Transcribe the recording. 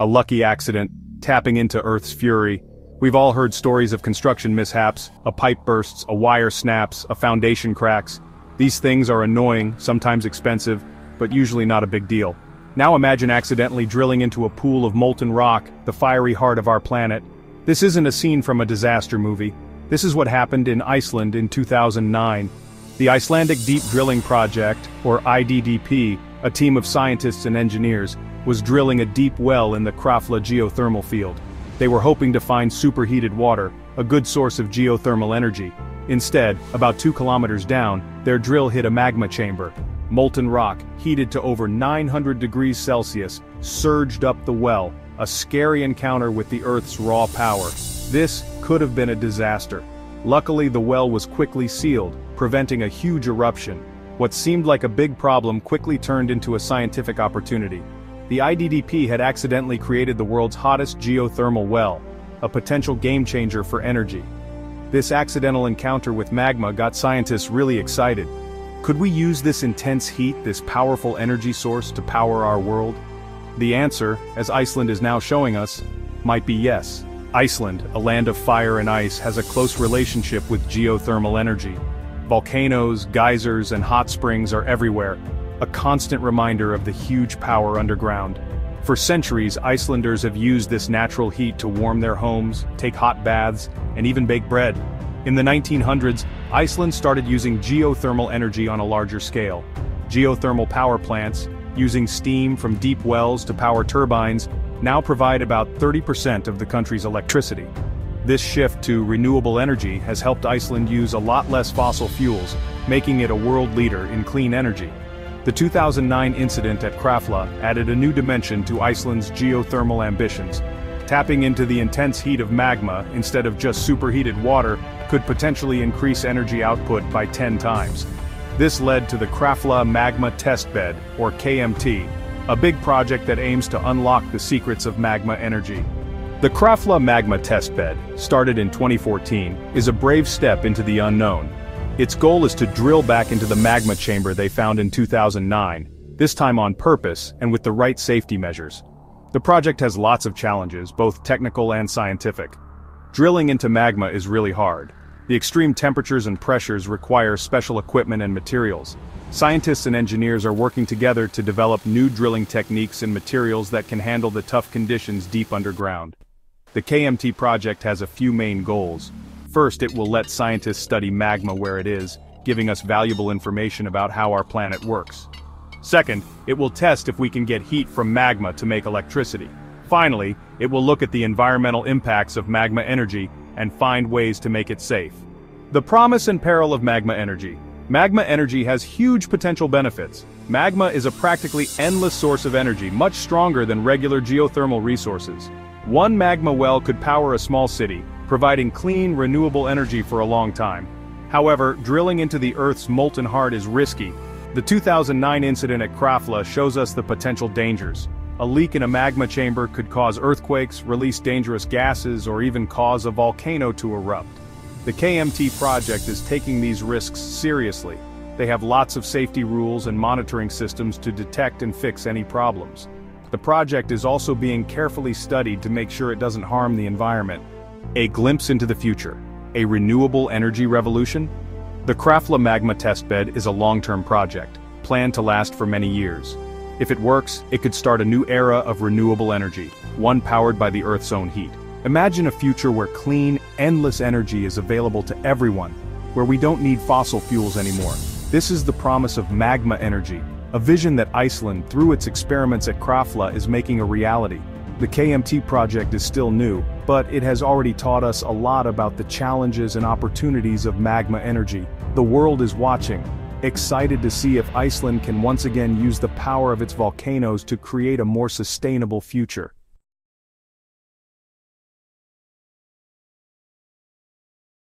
a lucky accident, tapping into Earth's fury. We've all heard stories of construction mishaps, a pipe bursts, a wire snaps, a foundation cracks. These things are annoying, sometimes expensive, but usually not a big deal. Now imagine accidentally drilling into a pool of molten rock, the fiery heart of our planet. This isn't a scene from a disaster movie. This is what happened in Iceland in 2009. The Icelandic Deep Drilling Project, or IDDP, a team of scientists and engineers, was drilling a deep well in the Krafla geothermal field. They were hoping to find superheated water, a good source of geothermal energy. Instead, about 2 kilometers down, their drill hit a magma chamber. Molten rock, heated to over 900 degrees Celsius, surged up the well, a scary encounter with the Earth's raw power. This could have been a disaster. Luckily, the well was quickly sealed, preventing a huge eruption. What seemed like a big problem quickly turned into a scientific opportunity. The IDDP had accidentally created the world's hottest geothermal well, a potential game-changer for energy. This accidental encounter with magma got scientists really excited. Could we use this intense heat, this powerful energy source, to power our world? The answer, as Iceland is now showing us, might be yes. Iceland, a land of fire and ice, has a close relationship with geothermal energy. Volcanoes, geysers, and hot springs are everywhere, a constant reminder of the huge power underground. For centuries, Icelanders have used this natural heat to warm their homes, take hot baths, and even bake bread. In the 1900s, Iceland started using geothermal energy on a larger scale. Geothermal power plants, using steam from deep wells to power turbines, now provide about 30% of the country's electricity. This shift to renewable energy has helped Iceland use a lot less fossil fuels, making it a world leader in clean energy. The 2009 incident at Krafla added a new dimension to Iceland's geothermal ambitions. Tapping into the intense heat of magma instead of just superheated water could potentially increase energy output by 10 times. This led to the Krafla Magma Testbed, or KMT, a big project that aims to unlock the secrets of magma energy. The Krafla Magma Testbed, started in 2014, is a brave step into the unknown. Its goal is to drill back into the magma chamber they found in 2009, this time on purpose and with the right safety measures. The project has lots of challenges, both technical and scientific. Drilling into magma is really hard. The extreme temperatures and pressures require special equipment and materials. Scientists and engineers are working together to develop new drilling techniques and materials that can handle the tough conditions deep underground. The KMT project has a few main goals. First, it will let scientists study magma where it is, giving us valuable information about how our planet works. Second, it will test if we can get heat from magma to make electricity. Finally, it will look at the environmental impacts of magma energy and find ways to make it safe. The promise and peril of magma energy. Magma energy has huge potential benefits. Magma is a practically endless source of energy, much stronger than regular geothermal resources. One magma well could power a small city, providing clean, renewable energy for a long time. However, drilling into the Earth's molten heart is risky. The 2009 incident at Krafla shows us the potential dangers. A leak in a magma chamber could cause earthquakes, release dangerous gases, or even cause a volcano to erupt. The KMT project is taking these risks seriously. They have lots of safety rules and monitoring systems to detect and fix any problems. The project is also being carefully studied to make sure it doesn't harm the environment. A glimpse into the future. A renewable energy revolution? The Krafla Magma Testbed is a long-term project, planned to last for many years. If it works, it could start a new era of renewable energy, one powered by the Earth's own heat. Imagine a future where clean, endless energy is available to everyone, where we don't need fossil fuels anymore. This is the promise of magma energy, a vision that Iceland, through its experiments at Krafla, is making a reality. The KMT project is still new, but it has already taught us a lot about the challenges and opportunities of magma energy. The world is watching, excited to see if Iceland can once again use the power of its volcanoes to create a more sustainable future.